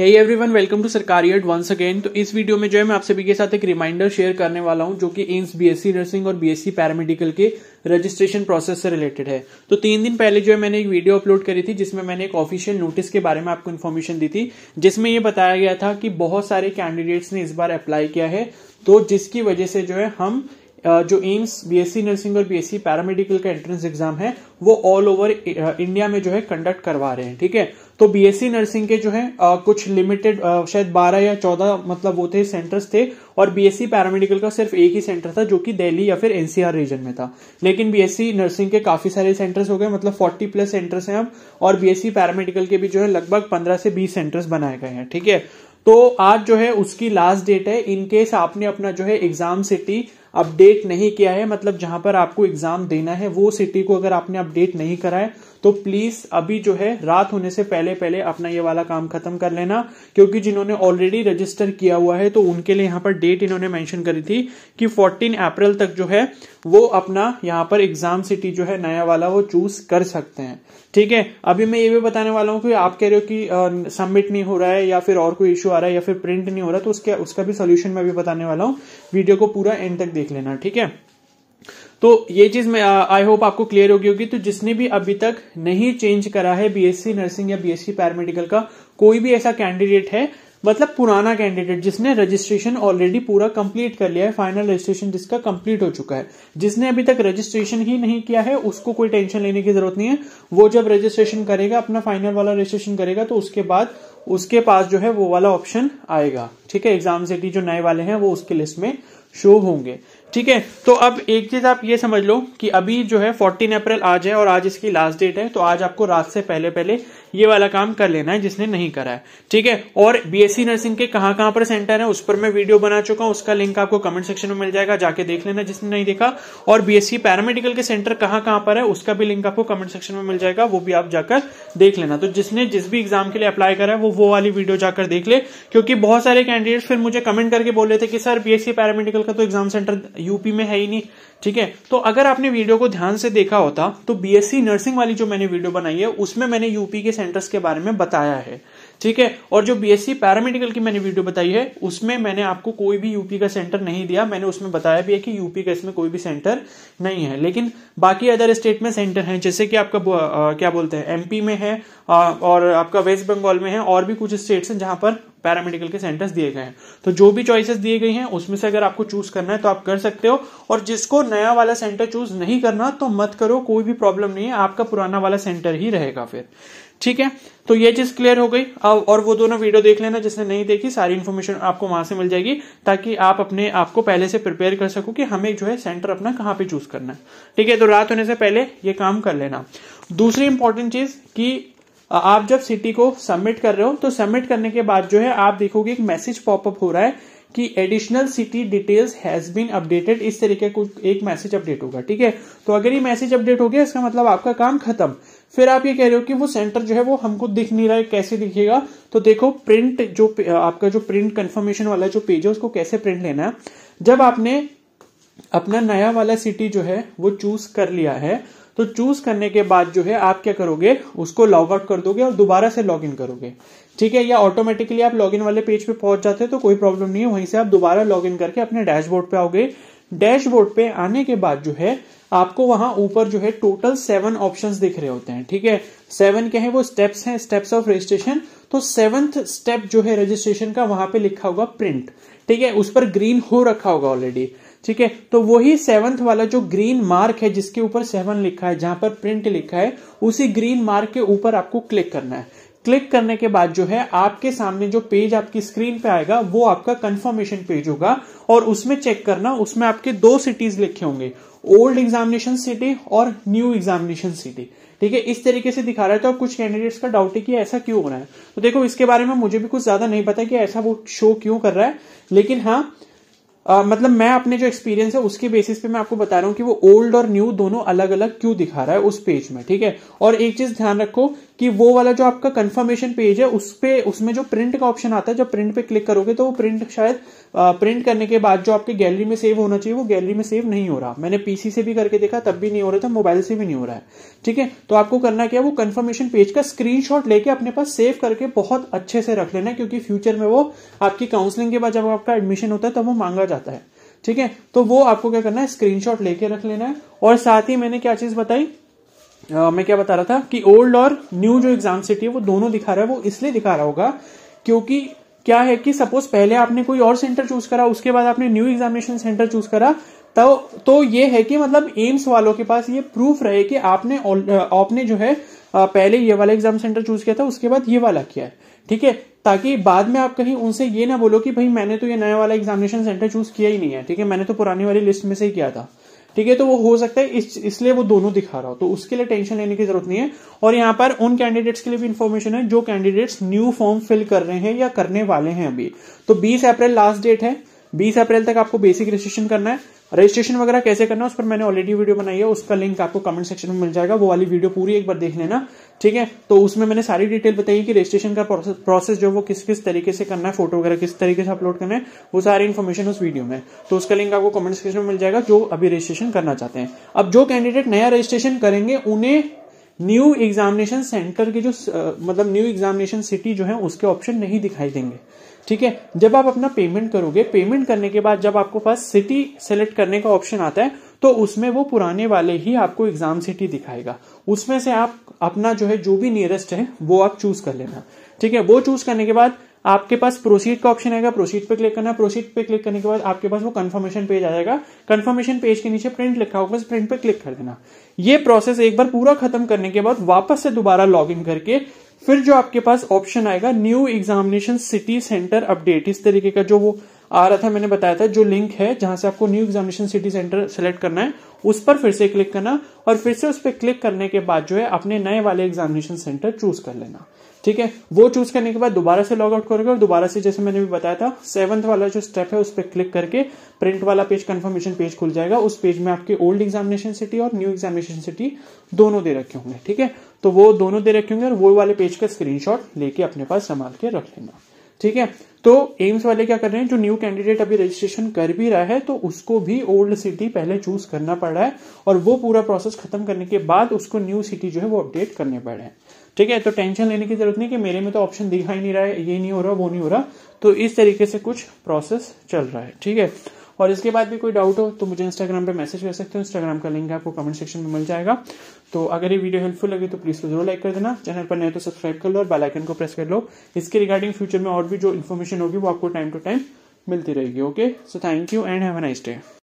Hey everyone, welcome to सरकारी हट once again। तो इस वीडियो में जो है मैं आप सभी के साथ एक रिमाइंडर शेयर करने वाला हूं जो कि एम्स बीएससी नर्सिंग और बीएससी पैरामेडिकल के रजिस्ट्रेशन प्रोसेस से रिलेटेड है। तो 3 दिन पहले जो है मैंने एक वीडियो अपलोड करी थी जिसमें मैंने एक ऑफिशियल नोटिस के बारे में आपको इन्फॉर्मेशन दी थी, जिसमें यह बताया गया था कि बहुत सारे कैंडिडेट्स ने इस बार अप्लाई किया है, तो जिसकी वजह से जो है हम जो एम्स बीएससी नर्सिंग और बीएससी पैरामेडिकल का एंट्रेंस एग्जाम है वो ऑल ओवर इंडिया में जो है कंडक्ट करवा रहे हैं। ठीक है, तो बीएससी नर्सिंग के जो है कुछ लिमिटेड शायद 12 या 14 मतलब वो थे सेंटर्स थे, और बीएससी पैरामेडिकल का सिर्फ एक ही सेंटर था जो कि दिल्ली या फिर एनसीआर रीजन में था। लेकिन बीएससी नर्सिंग के काफी सारे सेंटर्स हो गए, मतलब 40+ सेंटर्स हैं अब, और बीएससी पैरामेडिकल के भी जो है लगभग 15 से 20 सेंटर्स बनाए गए हैं। ठीक है, तो आज जो है उसकी लास्ट डेट है। इनकेस आपने अपना जो है एग्जाम सिटी अपडेट नहीं किया है, मतलब जहां पर आपको एग्जाम देना है वो सिटी को अगर आपने अपडेट नहीं करा है तो प्लीज अभी जो है रात होने से पहले पहले अपना ये वाला काम खत्म कर लेना, क्योंकि जिन्होंने ऑलरेडी रजिस्टर किया हुआ है तो उनके लिए यहाँ पर डेट इन्होंने मेंशन करी थी कि 14 अप्रैल तक जो है वो अपना यहाँ पर एग्जाम सिटी जो है नया वाला वो चूज कर सकते हैं। ठीक है, अभी मैं ये भी बताने वाला हूँ कि आप कह रहे हो कि सबमिट नहीं हो रहा है या फिर और कोई इश्यू आ रहा है या फिर प्रिंट नहीं हो रहा, तो उसका भी सोल्यूशन मैं भी बताने वाला हूँ। वीडियो को पूरा एंड तक देख लेना। ठीक है, तो ये चीज मैं आई होप आपको क्लियर होगी। तो जिसने भी अभी तक नहीं चेंज करा है बीएससी नर्सिंग या बीएससी पैरामेडिकल का, कोई भी ऐसा कैंडिडेट है, मतलब पुराना कैंडिडेट जिसने रजिस्ट्रेशन ऑलरेडी पूरा कंप्लीट कर लिया है, फाइनल रजिस्ट्रेशन जिसका कंप्लीट हो चुका है, जिसने अभी तक रजिस्ट्रेशन ही नहीं किया है उसको कोई टेंशन लेने की जरूरत नहीं है। वो जब रजिस्ट्रेशन करेगा, अपना फाइनल वाला रजिस्ट्रेशन करेगा, तो उसके बाद उसके पास जो है वो वाला ऑप्शन आएगा। ठीक है, एग्जाम सिटी जो नए वाले हैं वो उसकी लिस्ट में शो होंगे। ठीक है, तो अब एक चीज आप ये समझ लो कि अभी जो है 14 अप्रैल आज है और आज इसकी लास्ट डेट है, तो आज आपको रात से पहले पहले ये वाला काम कर लेना है जिसने नहीं करा है। ठीक है, और बीएससी नर्सिंग के कहां पर सेंटर है उस पर मैं वीडियो बना चुका हूं, उसका लिंक आपको कमेंट सेक्शन में मिल जाएगा, जाके देख लेना जिसने नहीं देखा। और बीएससी पैरामेडिकल के सेंटर कहां पर है उसका भी लिंक आपको कमेंट सेक्शन में मिल जाएगा, वो भी आप जाकर देख लेना। तो जिसने जिस भी एग्जाम के लिए अप्लाई करा है वो वाली वीडियो जाकर देख ले, क्योंकि बहुत सारे कैंडिडेट फिर मुझे कमेंट करके बोल रहे थे कि सर बीएससी पैरामेडिकल का तो एग्जाम सेंटर यूपी में है ही नहीं। ठीक है, तो अगर आपने वीडियो को ध्यान से देखा होता तो बीएससी नर्सिंग वाली जो मैंने वीडियो बनाई है उसमें मैंने यूपी के सेंटर्स के बारे में बताया है। ठीक है, और जो बीएससी पैरामेडिकल की मैंने वीडियो बताई है उसमें मैंने आपको कोई भी यूपी का सेंटर नहीं दिया, मैंने उसमें बताया भी है कि यूपी का इसमें कोई भी सेंटर नहीं है। लेकिन बाकी अदर स्टेट में सेंटर हैं, जैसे कि आपका क्या बोलते हैं एमपी में है और आपका वेस्ट बंगाल में है, और भी कुछ स्टेट्स हैं जहां पर पैरामेडिकल के सेंटर्स दिए गए हैं। तो जो भी चॉइसेस दिए गई हैं उसमें से अगर आपको चूज करना है तो आप कर सकते हो, और जिसको नया वाला सेंटर चूज नहीं करना तो मत करो, कोई भी प्रॉब्लम नहीं है, आपका पुराना वाला सेंटर ही रहेगा फिर। ठीक है, तो ये चीज क्लियर हो गई। अब और वो दोनों वीडियो देख लेना जिसने नहीं देखी, सारी इन्फॉर्मेशन आपको वहां से मिल जाएगी, ताकि आप अपने आपको पहले से प्रिपेयर कर सको कि हमें जो है सेंटर अपना कहाँ पे चूज करना है। ठीक है, तो रात होने से पहले ये काम कर लेना। दूसरी इंपॉर्टेंट चीज कि आप जब सिटी को सबमिट कर रहे हो तो सबमिट करने के बाद जो है आप देखोगे एक मैसेज पॉपअप हो रहा है कि additional city details has been updated, इस तरीके का एक मैसेज अपडेट होगा। ठीक है, तो अगर ये मैसेज अपडेट हो गया इसका मतलब आपका काम खत्म। फिर आप ये कह रहे हो कि वो सेंटर जो है वो हमको दिख नहीं रहा है, कैसे दिखेगा? तो देखो प्रिंट जो आपका जो प्रिंट कंफर्मेशन वाला जो पेज है उसको कैसे प्रिंट लेना है। जब आपने अपना नया वाला सिटी जो है वो चूज कर लिया है तो चूज करने के बाद जो है आप क्या करोगे, उसको लॉग आउट कर दोगे और दोबारा से लॉग इन करोगे। ठीक है, या ऑटोमेटिकली आप लॉग इन वाले पेज पे पहुंच जाते हो तो कोई प्रॉब्लम नहीं है, वहीं से आप दोबारा लॉग इन करके अपने डैशबोर्ड पे आओगे। डैशबोर्ड पे आने के बाद जो है आपको वहां ऊपर जो है टोटल 7 ऑप्शंस दिख रहे होते हैं। ठीक है, 7 क्या है वो स्टेप्स हैं, स्टेप्स ऑफ रजिस्ट्रेशन। तो 7th स्टेप जो है रजिस्ट्रेशन का वहां पे लिखा होगा प्रिंट। ठीक है, उस पर ग्रीन हो रखा होगा ऑलरेडी। ठीक है, तो वही 7th वाला जो ग्रीन मार्क है जिसके ऊपर 7 लिखा है, जहां पर प्रिंट लिखा है, उसी ग्रीन मार्क के ऊपर आपको क्लिक करना है। क्लिक करने के बाद जो है आपके सामने जो पेज आपकी स्क्रीन पे आएगा वो आपका कंफर्मेशन पेज होगा, और उसमें चेक करना, उसमें आपके 2 सिटीज लिखे होंगे, ओल्ड एग्जामिनेशन सिटी और न्यू एग्जामिनेशन सिटी। ठीक है, इस तरीके से दिखा रहा है। तो अब कुछ कैंडिडेट्स का डाउट है कि ऐसा क्यों हो रहा है, तो देखो इसके बारे में मुझे भी कुछ ज्यादा नहीं पता कि ऐसा वो शो क्यों कर रहा है, लेकिन हाँ मतलब मैं अपने जो एक्सपीरियंस है उसके बेसिस पे मैं आपको बता रहा हूं कि वो ओल्ड और न्यू दोनों अलग अलग क्यों दिखा रहा है उस पेज में। ठीक है, और एक चीज ध्यान रखो कि वो वाला जो आपका कंफर्मेशन पेज है उस पे उसमें जो प्रिंट का ऑप्शन आता है, जब प्रिंट पे क्लिक करोगे तो वो प्रिंट शायद प्रिंट करने के बाद जो आपकी गैलरी में सेव होना चाहिए वो गैलरी में सेव नहीं हो रहा। मैंने पीसी से भी करके देखा तब भी नहीं हो रहा था, मोबाइल से भी नहीं हो रहा है। ठीक है, तो आपको करना क्या है, वो कंफर्मेशन पेज का स्क्रीनशॉट लेके अपने पास सेव करके बहुत अच्छे से रख लेना, क्योंकि फ्यूचर में वो आपकी काउंसलिंग के बाद जब आपका एडमिशन होता है तब वो मांगा जाता है। ठीक है, तो वो आपको क्या करना है, स्क्रीनशॉट लेके रख लेना है। और साथ ही मैंने क्या चीज बताई, मैं क्या बता रहा था कि ओल्ड और न्यू जो एग्जाम सीट है वो दोनों दिखा रहा है। वो इसलिए दिखा रहा होगा क्योंकि क्या है कि सपोज पहले आपने कोई और सेंटर चूज करा, उसके बाद आपने न्यू एग्जामिनेशन सेंटर चूज करा, तो ये है कि मतलब एम्स वालों के पास ये प्रूफ रहे कि आपने जो है पहले ये वाला एग्जाम सेंटर चूज किया था, उसके बाद ये वाला किया है। ठीक है, ताकि बाद में आप कहीं उनसे ये ना बोलो कि भाई मैंने तो ये नया वाला एग्जामिनेशन सेंटर चूज किया ही नहीं है, ठीक है, मैंने तो पुरानी वाली लिस्ट में से ही किया था। ठीक है, तो वो हो सकता है इसलिए वो दोनों दिखा रहा हो, तो उसके लिए टेंशन लेने की जरूरत नहीं है। और यहाँ पर उन कैंडिडेट्स के लिए भी इन्फॉर्मेशन है जो कैंडिडेट्स न्यू फॉर्म फिल कर रहे हैं या करने वाले हैं अभी। तो 20 अप्रैल लास्ट डेट है, 20 अप्रैल तक आपको बेसिक रजिस्ट्रेशन करना है। रजिस्ट्रेशन वगैरह कैसे करना है उस पर मैंने ऑलरेडी वीडियो बनाई है, उसका लिंक आपको कमेंट सेक्शन में मिल जाएगा, वो वाली वीडियो पूरी एक बार देख लेना। ठीक है, तो उसमें मैंने सारी डिटेल बताई कि रजिस्ट्रेशन का प्रोसेस जो वो किस किस तरीके से करना है, फोटो वगैरह किस तरीके से अपलोड करना है, वो सारी इन्फॉर्मेशन उस वीडियो में, तो उसका लिंक आपको कमेंट सेक्शन में मिल जाएगा जो अभी रजिस्ट्रेशन करना चाहते हैं। अब जो कैंडिडेट नया रजिस्ट्रेशन करेंगे उन्हें न्यू एग्जामिनेशन सेंटर की जो मतलब न्यू एग्जामिनेशन सिटी जो है उसके ऑप्शन नहीं दिखाई देंगे। ठीक है, जब आप अपना पेमेंट करोगे, पेमेंट करने के बाद जब आपको पास सिटी सेलेक्ट करने का ऑप्शन आता है तो उसमें वो पुराने वाले ही आपको एग्जाम सिटी दिखाएगा, उसमें से आप अपना जो भी नियरेस्ट है वो आप चूज कर लेना। ठीक है, वो चूज करने के बाद आपके पास प्रोसीड का ऑप्शन आएगा, प्रोसीड पे क्लिक करना। प्रोसीड पे क्लिक करने के बाद आपके पास वो कंफर्मेशन पेज आ जाएगा, कंफर्मेशन पेज के नीचे प्रिंट लिखा होगा, बस प्रिंट पे क्लिक कर देना। ये प्रोसेस एक बार पूरा खत्म करने के बाद वापस से दोबारा लॉग इन करके फिर जो आपके पास ऑप्शन आएगा new examination city centre update, इस तरीके का जो वो आ रहा था, मैंने बताया था जो लिंक है जहां से आपको new examination city centre select करना है, उस पर फिर से क्लिक करना और फिर से उस पर क्लिक करने के बाद जो है अपने नए वाले एग्जामिनेशन सेंटर चूज कर लेना। ठीक है, वो चूज करने के बाद दोबारा से लॉग आउट करोगे और दोबारा से जैसे मैंने भी बताया था 7th वाला जो स्टेप है उस पर क्लिक करके प्रिंट वाला पेज कंफर्मेशन पेज खुल जाएगा। उस पेज में आपके ओल्ड एग्जामिनेशन सिटी और न्यू एग्जामिनेशन सिटी दोनों दे रखे होंगे। ठीक है, तो वो दोनों दे रखे होंगे और वो वाले पेज का स्क्रीनशॉट लेके अपने पास संभाल के रख लेना। ठीक है, तो एम्स वाले क्या कर रहे हैं, जो न्यू कैंडिडेट अभी रजिस्ट्रेशन कर भी रहा है तो उसको भी ओल्ड सिटी पहले चूज करना पड़ रहा है और वो पूरा प्रोसेस खत्म करने के बाद उसको न्यू सिटी जो है वो अपडेट करने पड़ रहे हैं। ठीक है, तो टेंशन लेने की जरूरत नहीं कि मेरे में तो ऑप्शन दिखा ही नहीं रहा है, ये नहीं हो रहा, वो नहीं हो रहा। तो इस तरीके से कुछ प्रोसेस चल रहा है। ठीक है, और इसके बाद भी कोई डाउट हो तो मुझे इंस्टाग्राम पे मैसेज कर सकते हो, इंस्टाग्राम का लिंक आपको कमेंट सेक्शन में मिल जाएगा। तो अगर ये वीडियो हेल्पफुल लगे तो प्लीज जरूर लाइक कर देना, चैनल पर नए तो सब्सक्राइब कर लो और बेल आइकन को प्रेस कर लो। इसके रिगार्डिंग फ्यूचर में और भी जो इन्फॉर्मेशन होगी वो आपको टाइम टू टाइम मिलती रहेगी। Okay, so thank you and have a nice day.